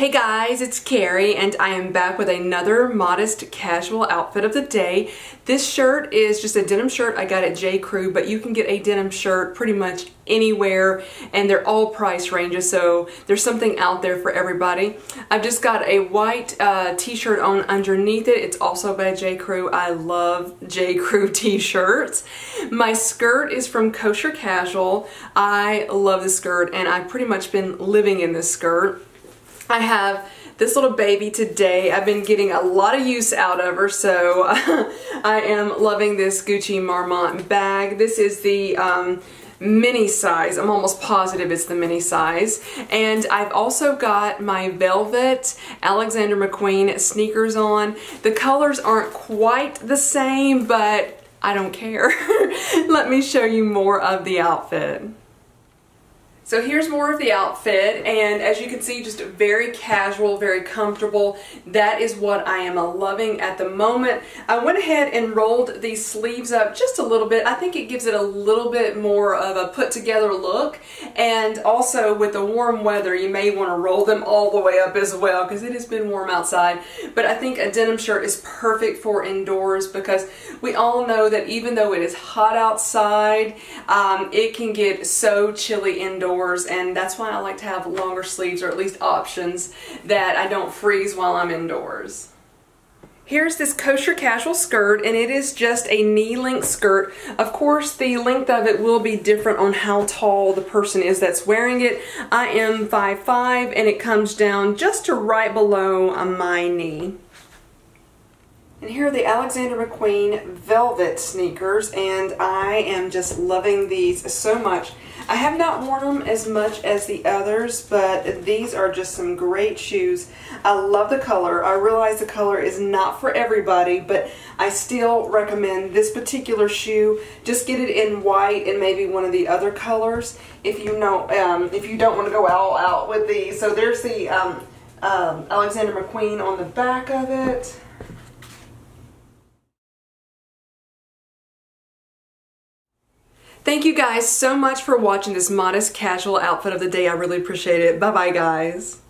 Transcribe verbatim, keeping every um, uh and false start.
Hey guys, it's Karrie and I am back with another modest casual outfit of the day. This shirt is just a denim shirt I got at J.Crew, but you can get a denim shirt pretty much anywhere and they're all price ranges, so there's something out there for everybody. I've just got a white uh, t-shirt on underneath it. It's also by J.Crew. I love J.Crew t-shirts. My skirt is from Kosher Casual. I love this skirt and I've pretty much been living in this skirt. I have this little baby today. I've been getting a lot of use out of her, so I am loving this Gucci Marmont bag. This is the um, mini size. I'm almost positive it's the mini size. And I've also got my velvet Alexander McQueen sneakers on. The colors aren't quite the same, but I don't care. Let me show you more of the outfit. So here's more of the outfit, and as you can see, just very casual, very comfortable. That is what I am loving at the moment. I went ahead and rolled these sleeves up just a little bit. I think it gives it a little bit more of a put together look, and also with the warm weather you may want to roll them all the way up as well because it has been warm outside. But I think a denim shirt is perfect for indoors because we all know that even though it is hot outside, um, it can get so chilly indoors. And that's why I like to have longer sleeves, or at least options that I don't freeze while I'm indoors. Here's this Kosher Casual skirt, and it is just a knee-length skirt. Of course, the length of it will be different on how tall the person is that's wearing it. I am five five, and it comes down just to right below my knee. And here are the Alexander McQueen velvet sneakers, and I am just loving these so much. I have not worn them as much as the others, but these are just some great shoes. I love the color. I realize the color is not for everybody, but I still recommend this particular shoe. Just get it in white and maybe one of the other colors if you know um, if you don't want to go all out with these. So there's the um, um, Alexander McQueen on the back of it. Thank you guys so much for watching this modest casual outfit of the day. I really appreciate it. Bye bye guys.